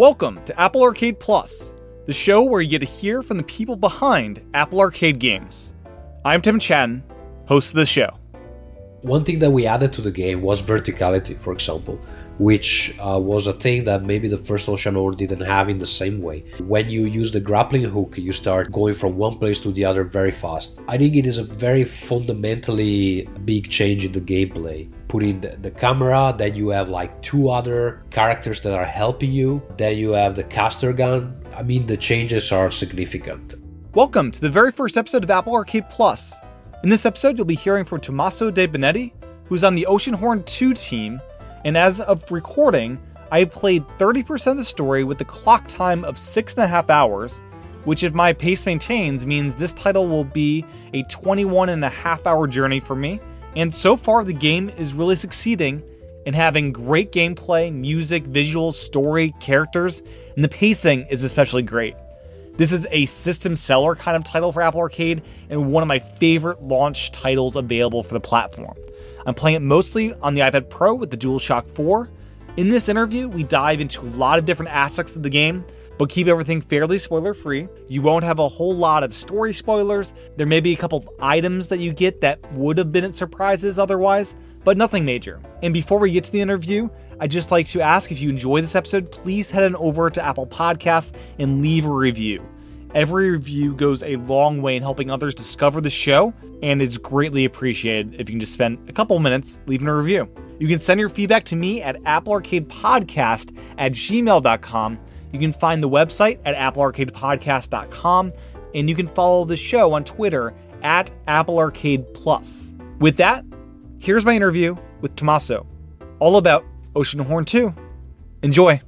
Welcome to Apple Arcade Plus, the show where you get to hear from the people behind Apple Arcade games. I'm Tim Chen, host of the show. One thing that we added to the game was verticality, for example, which was a thing that maybe the first Oceanhorn didn't have in the same way. When you use the grappling hook, you start going from one place to the other very fast. I think it is a very fundamentally big change in the gameplay. Put in the camera, then you have like two other characters that are helping you, then you have the caster gun. I mean, the changes are significant. Welcome to the very first episode of Apple Arcade Plus. In this episode, you'll be hearing from Tommaso De Benetti, who's on the Oceanhorn 2 team. And as of recording, I have played 30% of the story with the clock time of 6.5 hours, which if my pace maintains means this title will be a 21.5-hour journey for me. And so far the game is really succeeding in having great gameplay, music, visuals, story, characters, and the pacing is especially great. This is a system seller kind of title for Apple Arcade and one of my favorite launch titles available for the platform. I'm playing it mostly on the iPad Pro with the DualShock 4. In this interview, we dive into a lot of different aspects of the game, but keep everything fairly spoiler-free. You won't have a whole lot of story spoilers. There may be a couple of items that you get that would have been surprises otherwise, but nothing major. And before we get to the interview, I'd just like to ask if you enjoy this episode, please head on over to Apple Podcasts and leave a review. Every review goes a long way in helping others discover the show, and it's greatly appreciated if you can just spend a couple minutes leaving a review. You can send your feedback to me at applearcadepodcast@gmail.com. You can find the website at applearcadepodcast.com, and you can follow the show on Twitter at applearcadeplus. With that, here's my interview with Tommaso, all about Oceanhorn 2. Enjoy.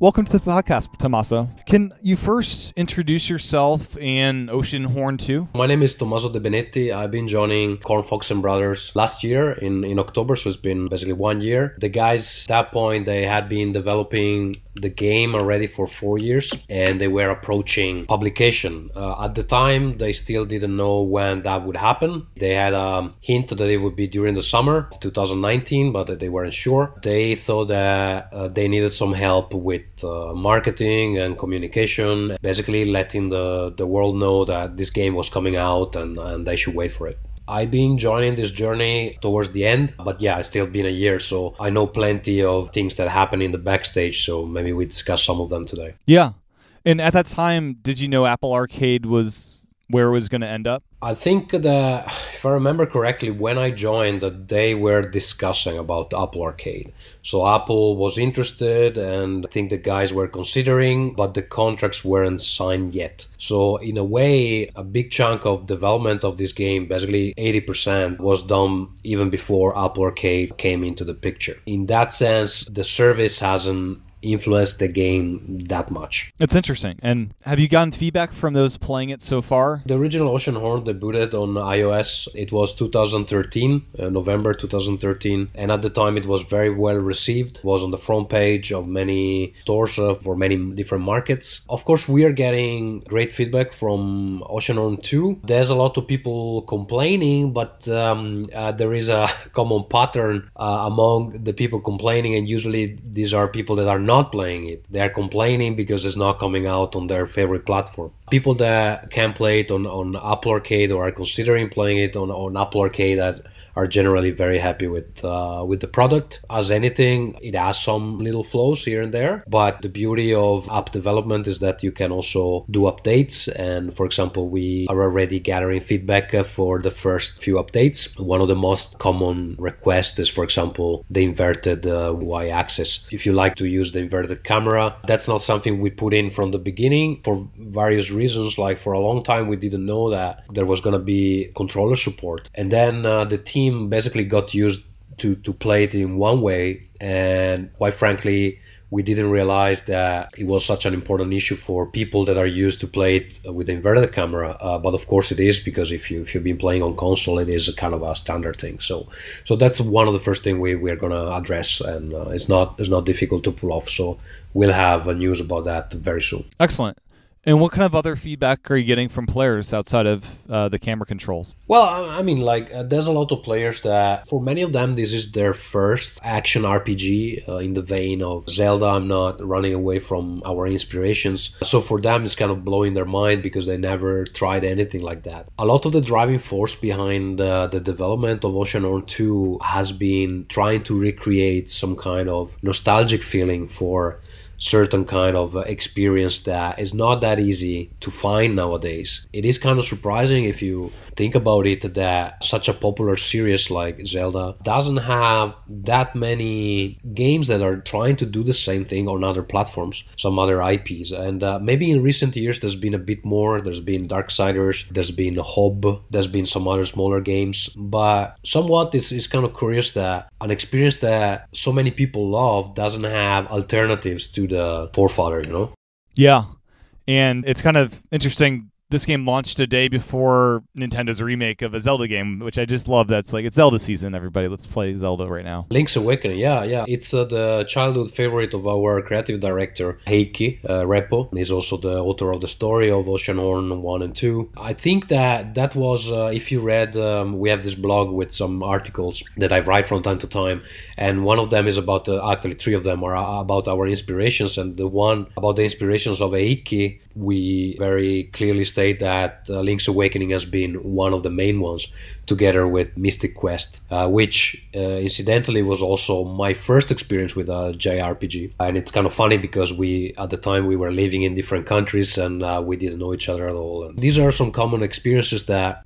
Welcome to the podcast, Tommaso. Can you first introduce yourself and Oceanhorn 2? My name is Tommaso De Benetti. I've been joining Cornfox and Brothers last year in October, so it's been basically 1 year. The guys, at that point, they had been developing the game already for 4 years, and they were approaching publication. At the time, they still didn't know when that would happen. They had a hint that it would be during the summer of 2019, but they weren't sure. They thought that they needed some help with marketing and communication, basically letting the world know that this game was coming out and they should wait for it. I've been joining this journey towards the end, but yeah, it's still been a year, so I know plenty of things that happen in the backstage, so maybe we discuss some of them today. Yeah, and at that time, did you know Apple Arcade was where it was going to end up? I think that, if I remember correctly, when I joined, that they were discussing about Apple Arcade. So Apple was interested, and I think the guys were considering, but the contracts weren't signed yet. So in a way, a big chunk of development of this game, basically 80%, was done even before Apple Arcade came into the picture. In that sense, the service hasn't influenced the game that much. It's interesting. And have you gotten feedback from those playing it so far? The original Oceanhorn debuted on iOS. It was 2013, November 2013. And at the time, it was very well received. It was on the front page of many stores for many different markets. Of course, we are getting great feedback from Oceanhorn 2. There's a lot of people complaining, but there is a common pattern among the people complaining. And usually, these are people that are not playing it. They are complaining because it's not coming out on their favorite platform. People that can play it on Apple Arcade or are considering playing it on Apple Arcade are generally very happy with the product. As anything, it has some little flaws here and there, but the beauty of app development is that you can also do updates. And for example, we are already gathering feedback for the first few updates. One of the most common requests is, for example, the inverted y-axis. If you like to use the inverted camera, that's not something we put in from the beginning for various reasons. Like for a long time, we didn't know that there was going to be controller support. And then the team basically got used to play it in one way, and quite frankly we didn't realize that it was such an important issue for people that are used to play it with the inverted camera, but of course it is, because if you've been playing on console, it is a kind of a standard thing. So that's one of the first thing we are gonna address, and it's not difficult to pull off, so we'll have news about that very soon. Excellent. And what kind of other feedback are you getting from players outside of the camera controls? Well, I mean, like, there's a lot of players that, for many of them, this is their first action RPG in the vein of Zelda. I'm not running away from our inspirations. So for them, it's kind of blowing their mind because they never tried anything like that. A lot of the driving force behind the development of Oceanhorn 2 has been trying to recreate some kind of nostalgic feeling for certain kind of experience that is not that easy to find nowadays. It is kind of surprising if you think about it that such a popular series like Zelda doesn't have that many games that are trying to do the same thing on other platforms, some other IPs. And maybe in recent years there's been a bit more. There's been Darksiders, there's been Hob, there's been some other smaller games. But somewhat it's kind of curious that an experience that so many people love doesn't have alternatives to the forefather, you know? Yeah, and it's kind of interesting. This game launched a day before Nintendo's remake of a Zelda game, which I just love. That's like, it's Zelda season, everybody. Let's play Zelda right now. Link's Awakening, yeah. It's the childhood favorite of our creative director, Heiki Repo. He's also the author of the story of Oceanhorn 1 and 2. I think that was, if you read, we have this blog with some articles that I write from time to time. And one of them is about, actually three of them are about our inspirations. And the one about the inspirations of Heiki, we very clearly state that Link's Awakening has been one of the main ones, together with Mystic Quest, which incidentally was also my first experience with a JRPG. And it's kind of funny because at the time, we were living in different countries and we didn't know each other at all. And these are some common experiences that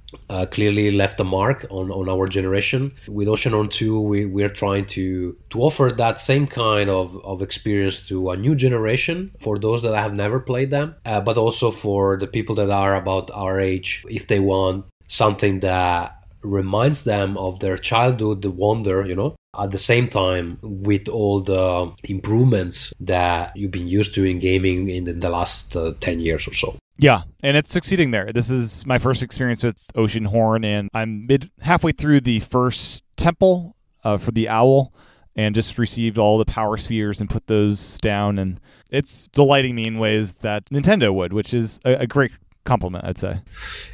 clearly left a mark on our generation. With Oceanhorn 2, we're trying to offer that same kind of experience to a new generation, for those that have never played them, but also for the people that are about our age, if they want something that reminds them of their childhood, the wonder, you know, at the same time with all the improvements that you've been used to in gaming in the last 10 years or so. Yeah, and it's succeeding there. This is my first experience with Oceanhorn, and I'm halfway through the first temple for the owl, and just received all the power spheres and put those down, and it's delighting me in ways that Nintendo would, which is a great compliment, I'd say.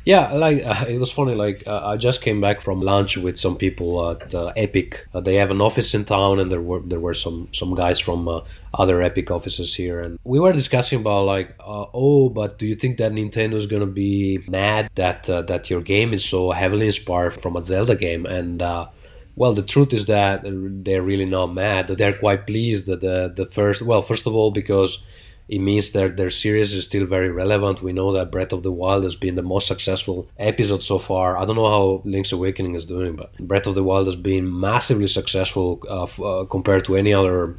Yeah, like it was funny, like I just came back from lunch with some people at Epic. They have an office in town, and there were some guys from other Epic offices here, and we were discussing about like, but do you think that Nintendo is gonna be mad that your game is so heavily inspired from a Zelda game? And well, the truth is that they're really not mad. They're quite pleased that first of all because it means that their series is still very relevant. We know that Breath of the Wild has been the most successful episode so far. I don't know how Link's Awakening is doing, but Breath of the Wild has been massively successful compared to any other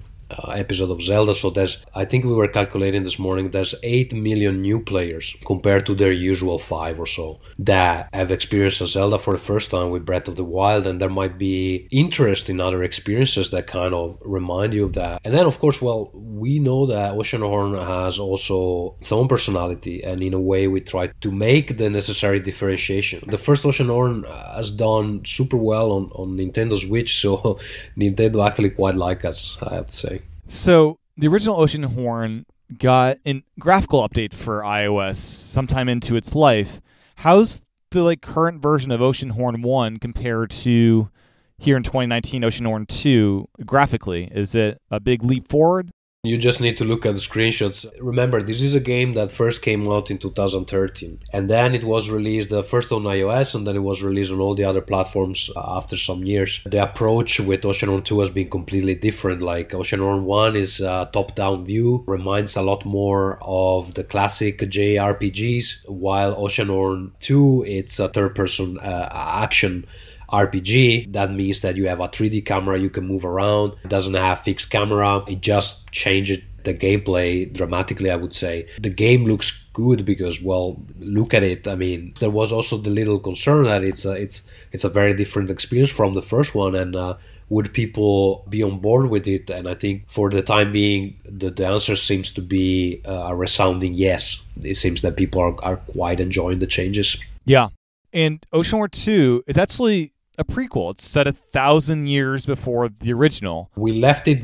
episode of Zelda. So I think we were calculating this morning, there's 8 million new players compared to their usual 5 or so that have experienced a Zelda for the first time with Breath of the Wild, and there might be interest in other experiences that kind of remind you of that. And then, of course, well, we know that Oceanhorn has also its own personality, and in a way we try to make the necessary differentiation. The first Oceanhorn has done super well on Nintendo Switch, so Nintendo actually quite like us, I have to say. So the original Oceanhorn got a graphical update for iOS sometime into its life. How's the current version of Oceanhorn 1 compared to here in 2019 Oceanhorn 2 graphically? Is it a big leap forward? You just need to look at the screenshots. Remember, this is a game that first came out in 2013, and then it was released first on iOS, and then it was released on all the other platforms after some years. The approach with Oceanhorn 2 has been completely different. Like, Oceanhorn 1 is a top-down view, reminds a lot more of the classic JRPGs, while Oceanhorn 2, it's a third-person action RPG. That means that you have a 3D camera, you can move around, it doesn't have fixed camera, it just changes the gameplay dramatically, I would say. The game looks good because, well, look at it. I mean, there was also the little concern that it's a very different experience from the first one, and would people be on board with it? And I think for the time being, the answer seems to be a resounding yes. It seems that people are quite enjoying the changes. Yeah. And Oceanhorn 2 is actually a prequel. It's set 1,000 years before the original. We left it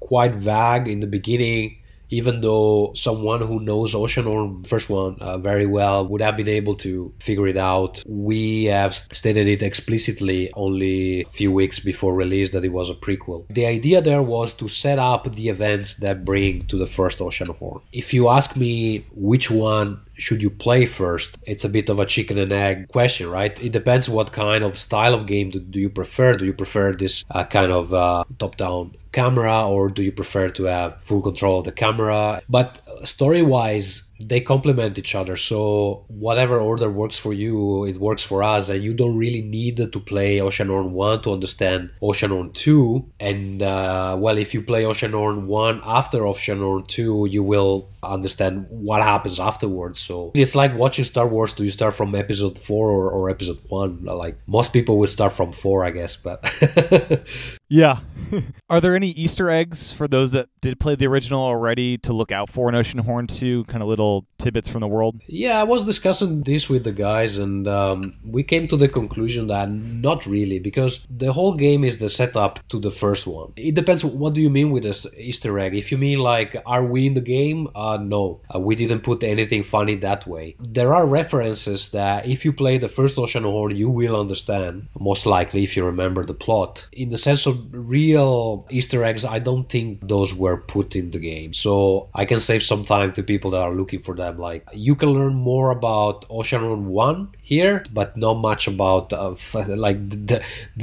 quite vague in the beginning even though someone who knows Oceanhorn first one very well would have been able to figure it out. We have stated it explicitly only a few weeks before release that it was a prequel. The idea there was to set up the events that bring to the first Oceanhorn. If you ask me which one should you play first, it's a bit of a chicken and egg question, right? It depends what kind of style of game do you prefer. Do you prefer this kind of top-down camera, or do you prefer to have full control of the camera? But story-wise, they complement each other, so whatever order works for you, it works for us, and you don't really need to play Oceanhorn 1 to understand Oceanhorn 2, and well, if you play Oceanhorn 1 after Oceanhorn 2, you will understand what happens afterwards. So it's like watching Star Wars. Do you start from episode 4 or episode 1? Like, most people will start from 4, I guess, but... Yeah. Are there any Easter eggs for those that did play the original already to look out for in Oceanhorn 2? Kind of little tidbits from the world? Yeah, I was discussing this with the guys, and we came to the conclusion that not really, because the whole game is the setup to the first one. It depends what do you mean with this Easter egg. If you mean like, are we in the game? No. We didn't put anything funny that way. There are references that if you play the first Oceanhorn, you will understand, most likely, if you remember the plot. In the sense of real Easter eggs, I don't think those were put in the game, so I can save some time to people that are looking for them. Like, you can learn more about Oceanhorn 1 here, but not much about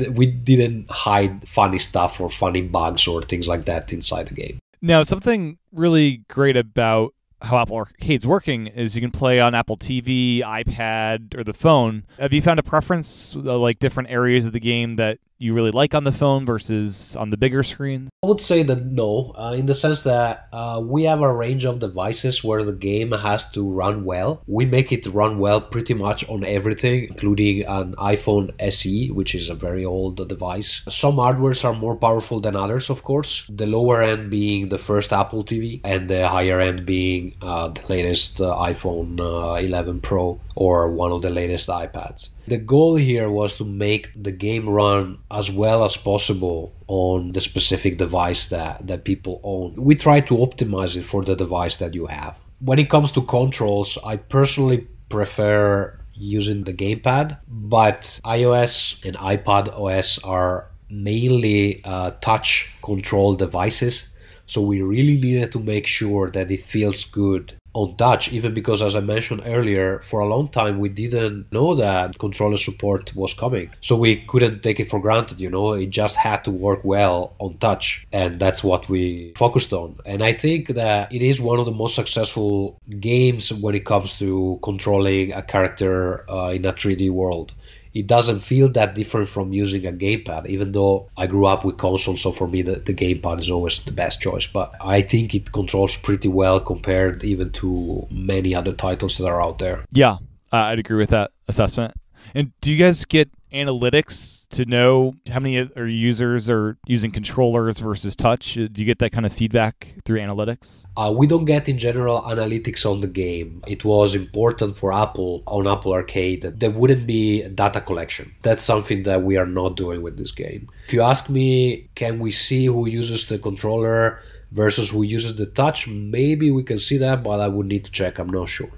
we didn't hide funny stuff or funny bugs or things like that inside the game. Now, something really great about how Apple Arcade's working is you can play on Apple TV, iPad, or the phone. Have you found a preference, like different areas of the game that you really like on the phone versus on the bigger screen? I would say that no, in the sense that we have a range of devices where the game has to run well. We make it run well pretty much on everything, including an iPhone SE, which is a very old device. Some hardwares are more powerful than others, of course, the lower end being the first Apple TV and the higher end being the latest iPhone 11 Pro or one of the latest iPads. The goal here was to make the game run as well as possible on the specific device that people own. We try to optimize it for the device that you have. When it comes to controls, I personally prefer using the gamepad, but iOS and iPad OS are mainly touch control devices, so we really needed to make sure that it feels good on touch, even because, as I mentioned earlier, for a long time we didn't know that controller support was coming, so we couldn't take it for granted, you know. It just had to work well on touch, and that's what we focused on. And I think that it is one of the most successful games when it comes to controlling a character in a 3D world. It doesn't feel that different from using a gamepad, even though I grew up with consoles, so for me the gamepad is always the best choice. But I think it controls pretty well compared even to many other titles that are out there. Yeah, I'd agree with that assessment. And do you guys get analytics to know how many of your users are using controllers versus touch? Do you get that kind of feedback through analytics? We don't get, in general, analytics on the game. It was important for Apple, on Apple Arcade, that there wouldn't be data collection. That's something that we are not doing with this game. If you ask me, can we see who uses the controller versus who uses the touch? Maybe we can see that, but I would need to check. I'm not sure.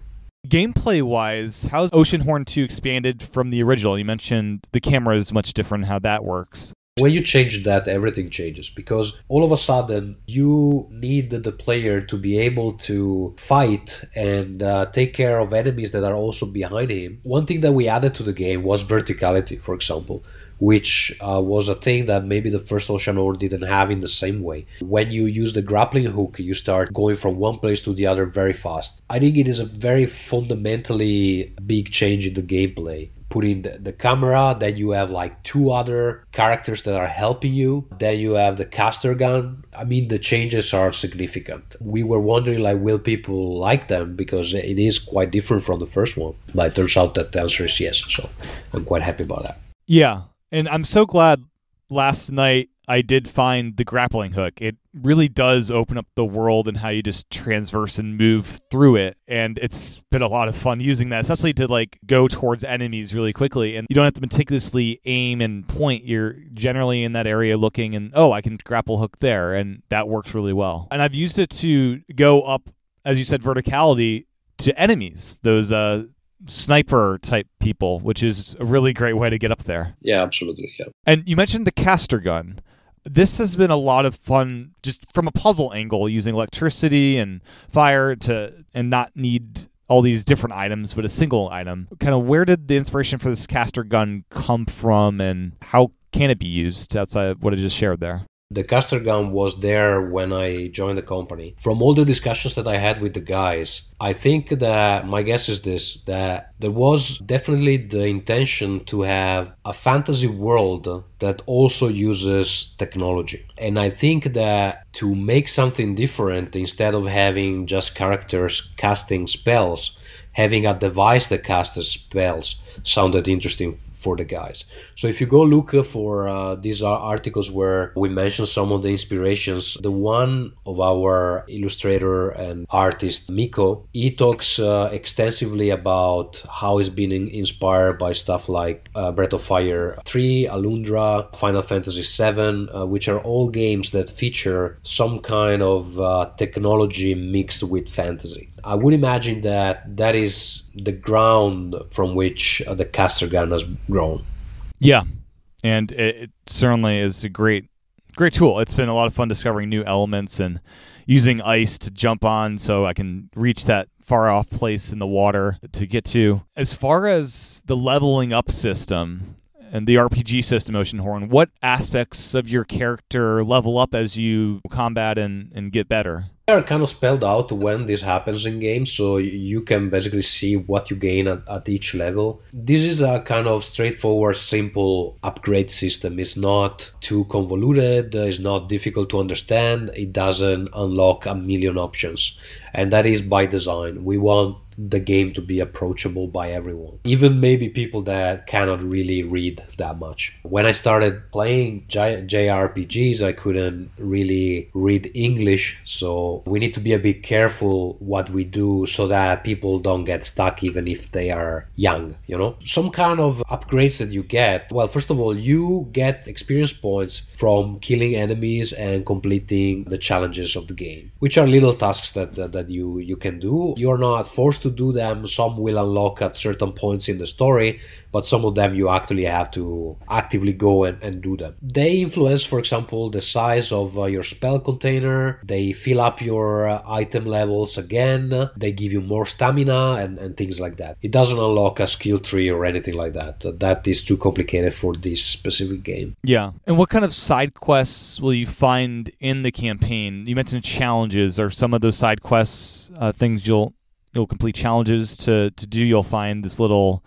Gameplay-wise, how's Oceanhorn 2 expanded from the original? You mentioned the camera is much different, how that works. When you change that, everything changes, because all of a sudden you need the player to be able to fight and take care of enemies that are also behind him. One thing that we added to the game was verticality, for example, which was a thing that maybe the first Oceanhorn didn't have in the same way. When you use the grappling hook, you start going from one place to the other very fast. I think it is a very fundamentally big change in the gameplay. Put in the camera, then you have like two other characters that are helping you, then you have the caster gun. I mean, the changes are significant. We were wondering, like, will people like them, because it is quite different from the first one, but it turns out that the answer is yes, so I'm quite happy about that. Yeah, and I'm so glad last night I did find the grappling hook. It really does open up the world and how you just traverse and move through it. And it's been a lot of fun using that, especially to like go towards enemies really quickly. And you don't have to meticulously aim and point. You're generally in that area looking and, oh, I can grapple hook there. And that works really well. And I've used it to go up, as you said, verticality to enemies, those sniper type people, which is a really great way to get up there. Yeah, absolutely. Yeah. And you mentioned the caster gun. This has been a lot of fun just from a puzzle angle, using electricity and fire to and not need all these different items but a single item. Kind of where did the inspiration for this caster gun come from, and how can it be used outside of what I just shared there? The caster gun was there when I joined the company. From all the discussions that I had with the guys, I think that my guess is this, that there was definitely the intention to have a fantasy world that also uses technology. And I think that to make something different, instead of having just characters casting spells, having a device that casts spells sounded interesting for the guys. So if you go look for these articles where we mention some of the inspirations, the one of our illustrator and artist, Miko, he talks extensively about how he's been inspired by stuff like Breath of Fire 3, Alundra, Final Fantasy 7, which are all games that feature some kind of technology mixed with fantasy. I would imagine that that is the ground from which the caster gun has grown. Yeah, and it certainly is a great tool. It's been a lot of fun discovering new elements and using ice to jump on so I can reach that far-off place in the water to get to. As far as the leveling up system and the RPG system, Oceanhorn, what aspects of your character level up as you combat and get better? They are kind of spelled out when this happens in games, so you can basically see what you gain at each level. This is a kind of straightforward, simple upgrade system. It's not too convoluted, it's not difficult to understand, it doesn't unlock a million options. And that is by design. We want the game to be approachable by everyone, even maybe people that cannot really read that much. When I started playing JRPGs, I couldn't really read English, so we need to be a bit careful what we do so that people don't get stuck even if they are young, you know? Some kind of upgrades that you get, well, first of all, you get experience points from killing enemies and completing the challenges of the game, which are little tasks that you can do. You're not forced to do them. Some will unlock at certain points in the story, but some of them you actually have to actively go and do them. They influence, for example, the size of your spell container. They fill up your item levels again. They give you more stamina and things like that. It doesn't unlock a skill tree or anything like that. That is too complicated for this specific game. Yeah. And what kind of side quests will you find in the campaign? You mentioned challenges. Are some of those side quests things you'll complete challenges to do? You'll find this little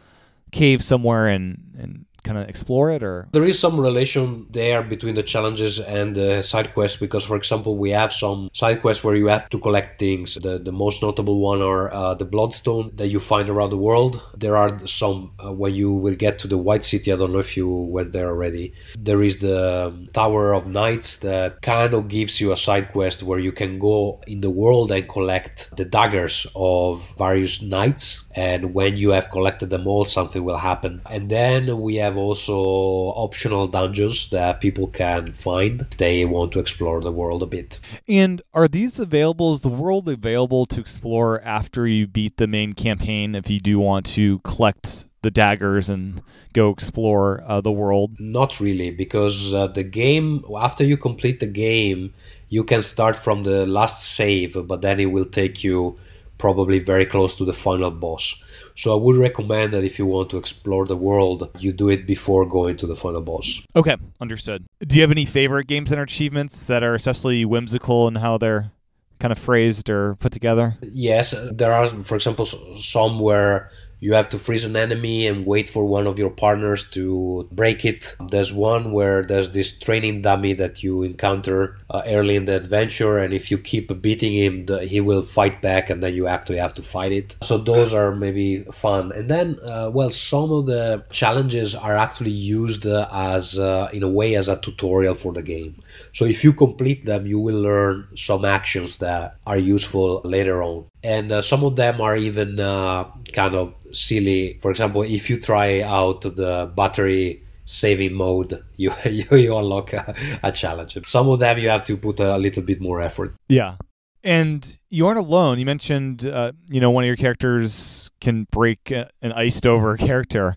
cave somewhere and kind of explore it, or? There is some relation there between the challenges and the side quests, because, for example, we have some side quests where you have to collect things. The most notable one are the bloodstone that you find around the world. There are some when you will get to the White City. I don't know if you went there already. There is the Tower of Knights that kind of gives you a side quest where you can go in the world and collect the daggers of various knights, and when you have collected them all, something will happen. And then we have also optional dungeons that people can find if they want to explore the world a bit. And are these available? Is the world available to explore after you beat the main campaign if you do want to collect the daggers and go explore the world? Not really, because the game, after you complete the game, you can start from the last save, but then it will take you probably very close to the final boss. So I would recommend that if you want to explore the world, you do it before going to the final boss. Okay, understood. Do you have any favorite Game Center achievements that are especially whimsical in how they're kind of phrased or put together? Yes, there are, for example, some where You have to freeze an enemy and wait for one of your partners to break it. There's one where there's this training dummy that you encounter early in the adventure, and if you keep beating him, he will fight back, and then you actually have to fight it. So those are maybe fun. And then, well, some of the challenges are actually used as, in a way, as a tutorial for the game. So if you complete them, you will learn some actions that are useful later on. And some of them are even kind of silly. For example, if you try out the battery saving mode, you unlock a challenge. Some of them you have to put a little bit more effort. Yeah. And you aren't alone. You mentioned one of your characters can break an iced over character.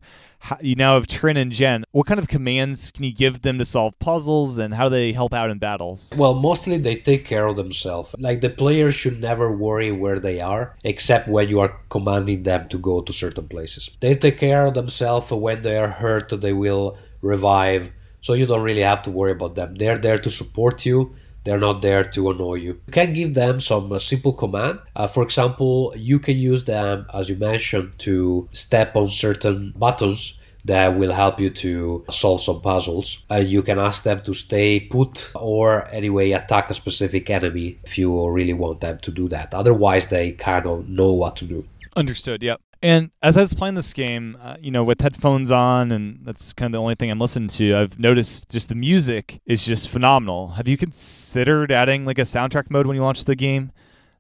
You now have Trin and Jen. What kind of commands can you give them to solve puzzles, and how do they help out in battles? Well, mostly they take care of themselves. Like, the player should never worry where they are, except when you are commanding them to go to certain places. They take care of themselves. When they are hurt, they will revive. So you don't really have to worry about them. They're there to support you. They're not there to annoy you. You can give them some simple command. For example, you can use them, as you mentioned, to step on certain buttons that will help you to solve some puzzles. You can ask them to stay put, or anyway attack a specific enemy if you really want them to do that. Otherwise, they kind of know what to do. Understood, yep. And as I was playing this game, with headphones on, and that's kind of the only thing I'm listening to, I've noticed just the music is just phenomenal. Have you considered adding like a soundtrack mode when you launch the game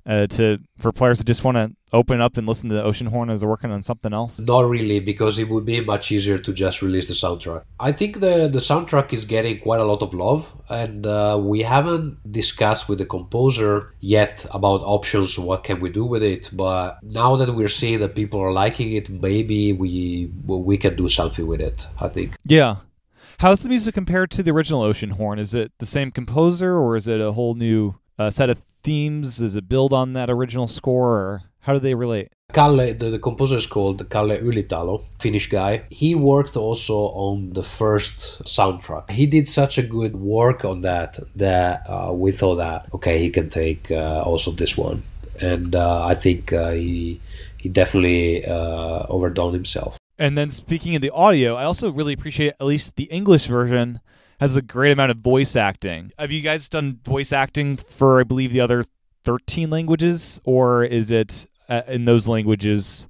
for players who just want to open up and listen to Oceanhorn as they're working on something else? Not really, because it would be much easier to just release the soundtrack. I think the soundtrack is getting quite a lot of love, and we haven't discussed with the composer yet about options, what can we do with it, but now that we're seeing that people are liking it, maybe we can do something with it, I think. Yeah. How's the music compared to the original Oceanhorn? Is it the same composer, or is it a whole new set of themes? Does it build on that original score, or how do they relate? Kalle, the composer is called Kalle Ulitalo, Finnish guy. He worked also on the first soundtrack. He did such a good work on that we thought that, okay, he can take also this one. And I think he definitely overdone himself. And then speaking of the audio, I also really appreciate at least the English version has a great amount of voice acting. Have you guys done voice acting for, I believe, the other 13 languages, or is it in those languages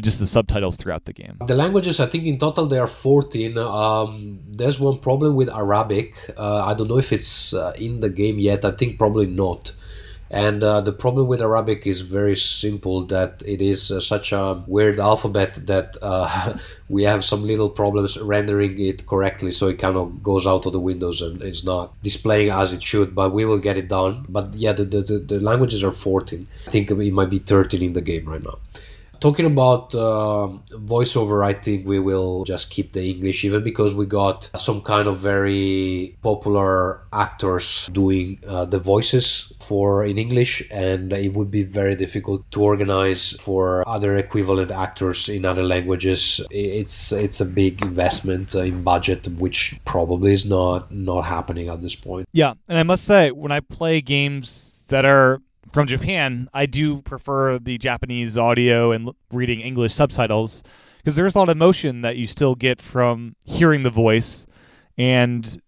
just the subtitles throughout the game? The languages, I think in total there are 14. There's one problem with Arabic. I don't know if it's in the game yet. I think probably not. And the problem with Arabic is very simple, that it is such a weird alphabet that we have some little problems rendering it correctly, so it kind of goes out of the windows and it's not displaying as it should, but we will get it done. But yeah, the languages are 14. I think it might be 13 in the game right now. Talking about voiceover, I think we will just keep the English, even because we got some kind of very popular actors doing the voices in English, and it would be very difficult to organize for other equivalent actors in other languages. It's a big investment in budget, which probably is not happening at this point. Yeah, and I must say, when I play games that are from Japan, I do prefer the Japanese audio and reading English subtitles, because there's a lot of emotion that you still get from hearing the voice. And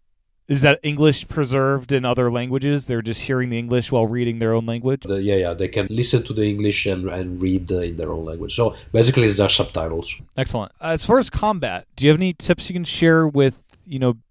is that English preserved in other languages? They're just hearing the English while reading their own language? Yeah, they can listen to the English and read in their own language. So basically it's just subtitles. Excellent. As far as combat, do you have any tips you can share with,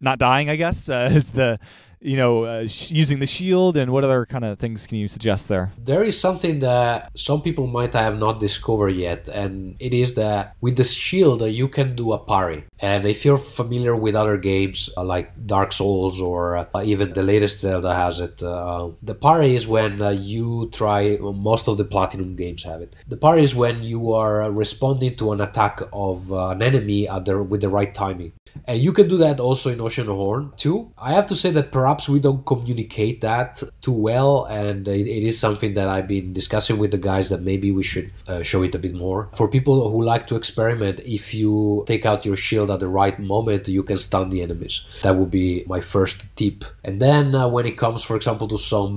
not dying, I guess, is the... using the shield, and what other kind of things can you suggest there? There is something that some people might have not discovered yet, and it is that with the shield you can do a parry. And if you're familiar with other games like Dark Souls, or even the latest Zelda has it, the parry is when you try, most of the Platinum games have it. The parry is when you are responding to an attack of an enemy with the right timing. And you can do that also in Oceanhorn 2. I have to say that perhaps we don't communicate that too well, and it is something that I've been discussing with the guys, that maybe we should show it a bit more. For people who like to experiment, if you take out your shield at the right moment, you can stun the enemies. That would be my first tip. And then when it comes, for example, to some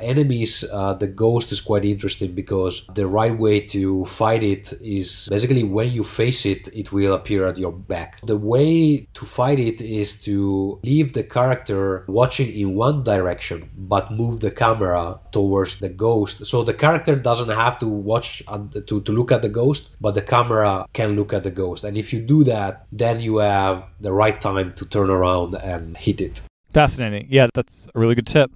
enemies, the ghost is quite interesting, because the right way to fight it is basically when you face it, it will appear at your back. The way to fight it is to leave the character watching in one direction, but move the camera towards the ghost. So the character doesn't have to watch to look at the ghost, but the camera can look at the ghost. And if you do that, then you have the right time to turn around and hit it. Fascinating. Yeah, that's a really good tip.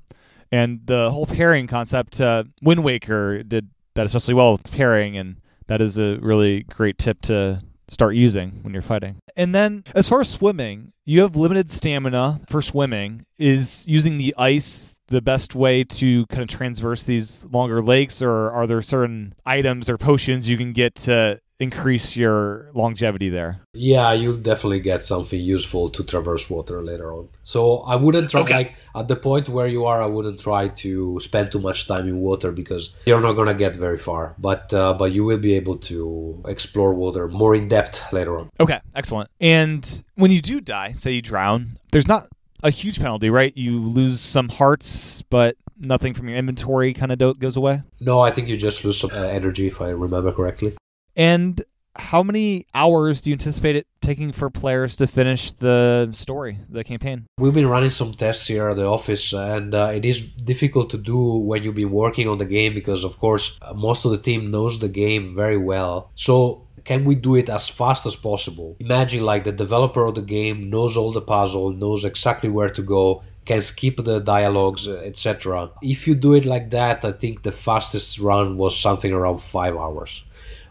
And the whole parrying concept, Wind Waker did that especially well with parrying, and that is a really great tip to start using when you're fighting. And then as far as swimming, you have limited stamina for swimming. Is using the ice the best way to kind of transverse these longer lakes, or are there certain items or potions you can get to increase your longevity there? Yeah, you'll definitely get something useful to traverse water later on. So I wouldn't try, like at the point where you are, I wouldn't try to spend too much time in water, because you're not going to get very far, but you will be able to explore water more in depth later on. Okay, excellent. And when you do die, say you drown, there's not a huge penalty, right? You lose some hearts, but nothing from your inventory kind of goes away? No, I think you just lose some energy, if I remember correctly. And how many hours do you anticipate it taking for players to finish the story, the campaign? We've been running some tests here at the office, and it is difficult to do when you've been working on the game, because, of course, most of the team knows the game very well. So can we do it as fast as possible? Imagine, like, the developer of the game knows all the puzzle, knows exactly where to go, can skip the dialogues, etc. If you do it like that, I think the fastest run was something around 5 hours.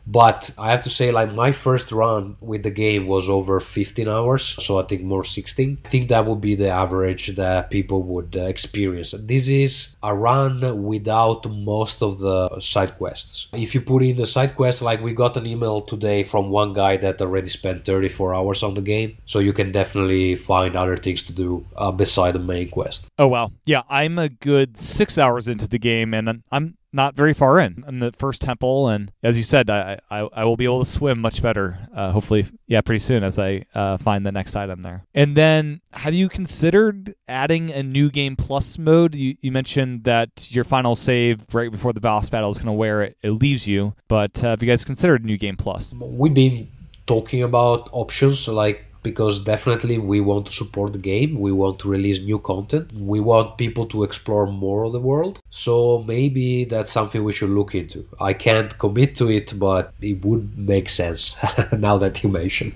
But I have to say, like, my first run with the game was over 15 hours, so I think more 16. I think that would be the average that people would experience. This is a run without most of the side quests. If you put in the side quests, like, we got an email today from one guy that already spent 34 hours on the game, so you can definitely find other things to do beside the main quest. Oh, wow. Yeah, I'm a good 6 hours into the game, and I'm not very far in. I'm the first temple, and as you said, I will be able to swim much better, hopefully, yeah, pretty soon as I find the next item there. And then, have you considered adding a new game plus mode? You mentioned that your final save right before the boss battle is kind of where it leaves you, but have you guys considered new game plus? We've been talking about options, like, because definitely we want to support the game, we want to release new content, we want people to explore more of the world, so maybe that's something we should look into. I can't commit to it, but it would make sense now that you mention.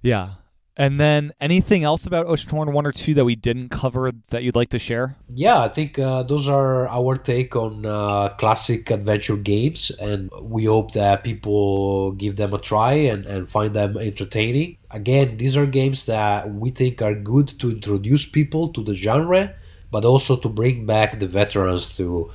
Yeah. And then anything else about Oceanhorn 1 or 2 that we didn't cover that you'd like to share? Yeah, I think those are our take on classic adventure games, and we hope that people give them a try and find them entertaining. Again, these are games that we think are good to introduce people to the genre, but also to bring back the veterans to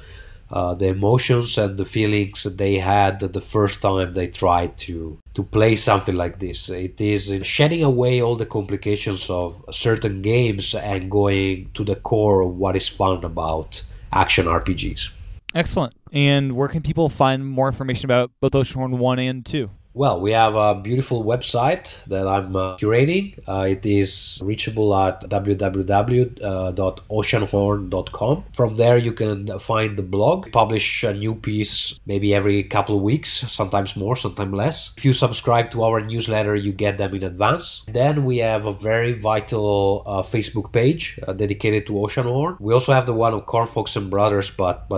the emotions and the feelings that they had the first time they tried to play something like this. It is shedding away all the complications of certain games and going to the core of what is fun about action RPGs. Excellent. And where can people find more information about both Oceanhorn 1 and 2? Well, we have a beautiful website that I'm curating. It is reachable at www.oceanhorn.com. From there, you can find the blog. We publish a new piece maybe every couple of weeks, sometimes more, sometimes less. If you subscribe to our newsletter, you get them in advance. Then we have a very vital Facebook page dedicated to Oceanhorn. We also have the one of Cornfox and Brothers, but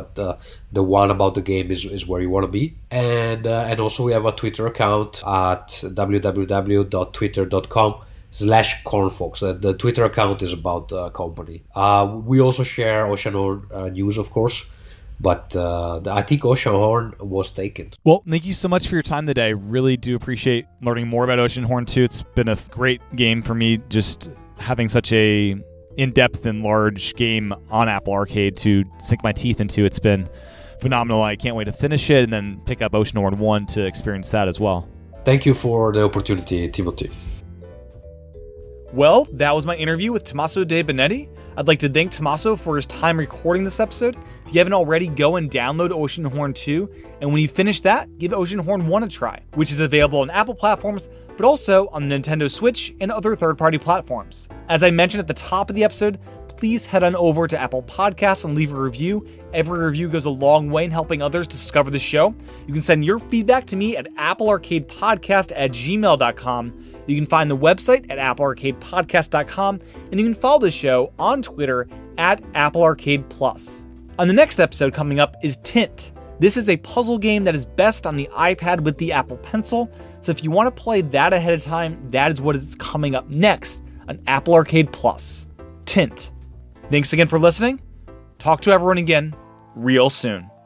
the one about the game is where you want to be. And also we have a Twitter account at www.twitter.com/cornfox. The Twitter account is about the company. We also share Oceanhorn news, of course, but I think Oceanhorn was taken. Well, thank you so much for your time today. Really do appreciate learning more about Oceanhorn 2. It's been a great game for me, just having such a in-depth and large game on Apple Arcade to sink my teeth into. It's been phenomenal. I can't wait to finish it and then pick up Oceanhorn 1 to experience that as well. Thank you for the opportunity, Timothy. Well, that was my interview with Tommaso De Benetti. I'd like to thank Tommaso for his time recording this episode. If you haven't already, go and download Oceanhorn 2, and when you finish that, give Oceanhorn 1 a try, which is available on Apple platforms, but also on the Nintendo Switch and other third-party platforms. As I mentioned at the top of the episode, please head on over to Apple Podcasts and leave a review. Every review goes a long way in helping others discover the show. You can send your feedback to me at applearcadepodcast@gmail.com. You can find the website at applearcadepodcast.com, and you can follow the show on Twitter at applearcadeplus. On the next episode coming up is Tint. This is a puzzle game that is best on the iPad with the Apple Pencil, so if you want to play that ahead of time, that is what is coming up next on Apple Arcade Plus. Tint. Thanks again for listening. Talk to everyone again real soon.